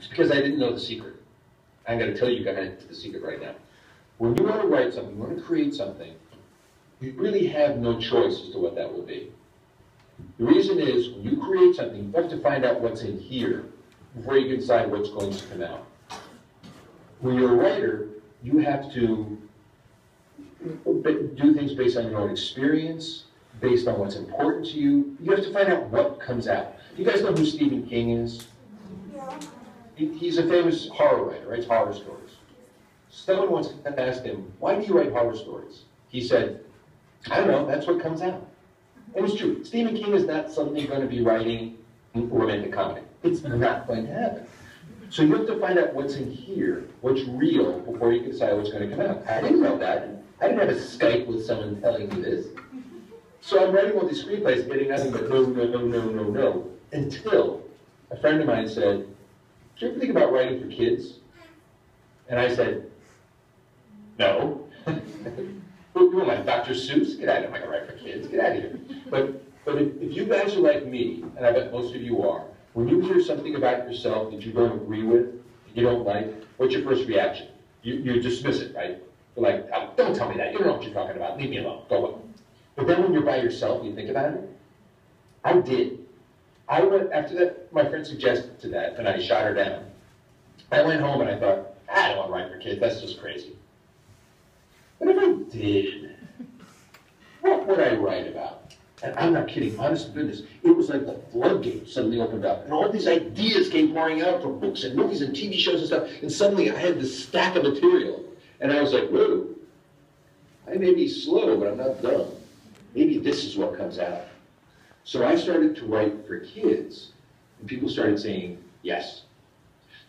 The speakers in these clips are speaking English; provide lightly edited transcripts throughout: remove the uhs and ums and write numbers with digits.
It's because I didn't know the secret. I'm going to tell you guys the secret right now. When you want to write something, you want to create something, you really have no choice as to what that will be. The reason is, when you create something, you have to find out what's in here before you can decide what's going to come out. When you're a writer, you have to do things based on your own experience, based on what's important to you. You have to find out what comes out. You guys know who Stephen King is? Yeah. He's a famous horror writer, writes horror stories. Someone once asked him, why do you write horror stories? He said, I don't know, that's what comes out. And it's true. Stephen King is not suddenly going to be writing romantic comedy. It's not going to happen. So you have to find out what's in here, what's real, before you can decide what's going to come out. I didn't know that. I didn't have a Skype with someone telling me this. So I'm writing all these screenplays, getting nothing but no, until a friend of mine said, do you ever think about writing for kids? And I said, no. You were like, Dr. Seuss? Get out of here. I'm not going to write for kids. Get out of here. But if you guys are like me, and I bet most of you are, when you hear something about yourself that you don't agree with, that you don't like, what's your first reaction? You dismiss it, right? You're like, oh, don't tell me that. You don't know what you're talking about. Leave me alone. Go away. But then when you're by yourself, you think about it. I did. I went, after that, my friend suggested to that, and I shot her down. I went home and I thought, I don't want to write for kids. That's just crazy. But if I did, what would I write about? And I'm not kidding, honest to goodness, it was like the floodgates suddenly opened up, and all these ideas came pouring out from books and movies and TV shows and stuff, and suddenly I had this stack of material, and I was like, whoa, I may be slow, but I'm not dumb. Maybe this is what comes out. So I started to write for kids, and people started saying yes.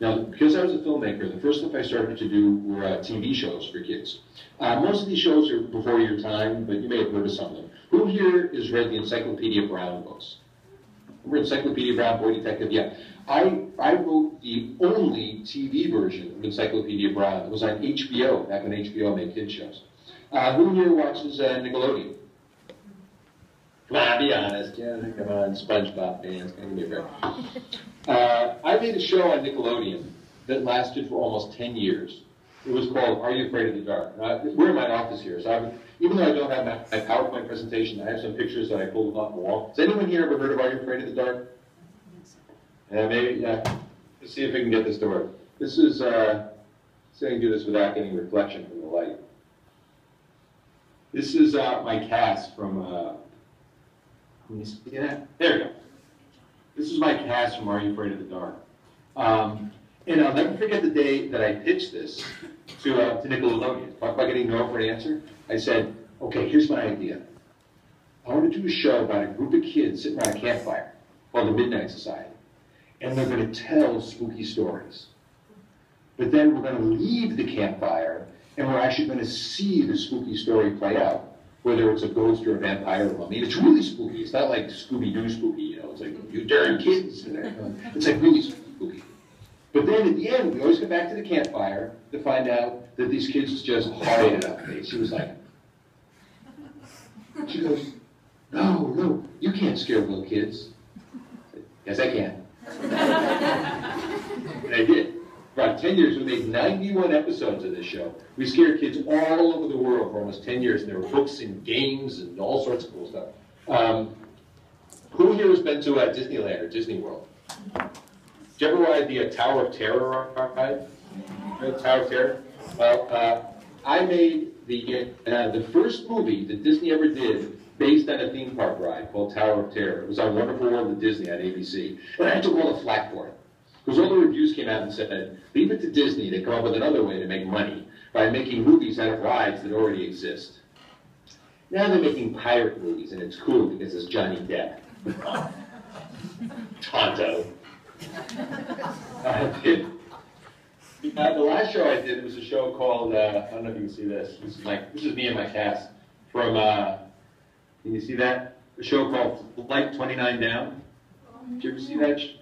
Now, because I was a filmmaker, the first stuff I started to do were TV shows for kids. Most of these shows are before your time, but you may have heard of some of them. Who here has read the Encyclopedia Brown books? Remember Encyclopedia Brown, Boy Detective? Yeah. I wrote the only TV version of Encyclopedia Brown. It was on HBO, back when HBO made kids shows. Who here watches Nickelodeon? Come on, be honest. Yeah, come on, Spongebob, man. It's going to be fair. I made a show on Nickelodeon that lasted for almost 10 years. It was called Are You Afraid of the Dark? We're in my office here, so even though I don't have my PowerPoint presentation, I have some pictures that I pulled off the wall. Has anyone here ever heard of Are You Afraid of the Dark? Maybe. Let's see if we can get this to work. This is, see if I can do this without any reflection from the light. This is my cast from, can you see that? There we go. This is my cast from Are You Afraid of the Dark? And I'll never forget the day that I pitched this to Nickelodeon. Talk about getting no for an answer. I said, okay, here's my idea. I want to do a show about a group of kids sitting around a campfire called the Midnight Society. And they're going to tell spooky stories. But then we're going to leave the campfire, and we're actually going to see the spooky story play out. Whether it's a ghost or a vampire or mummy, it's really spooky. It's not like Scooby-Doo spooky, you know. It's like, you daring kids. It's like really spooky. But then at the end, we always go back to the campfire to find out that these kids just hard it up. She was like, she goes, no, you can't scare little kids. I said, yes, I can. And I did. About 10 years, we made 91 episodes of this show. We scared kids all over the world for almost 10 years, and there were books and games and all sorts of cool stuff. Who here has been to Disneyland or Disney World? Did you ever ride the Tower of Terror ride? The Tower of Terror? Well, I made the first movie that Disney ever did based on a theme park ride called Tower of Terror. It was on Wonderful World of Disney on ABC, and I took all the flack for it. Because all the reviews came out and said, leave it to Disney to come up with another way to make money by making movies out of rides that already exist. Now they're making pirate movies, and it's cool because it's Johnny Depp. Tonto. The last show I did was a show called, I don't know if you can see this. This is me and my cast. From, can you see that? A show called Flight 29 Down. Did you ever see that?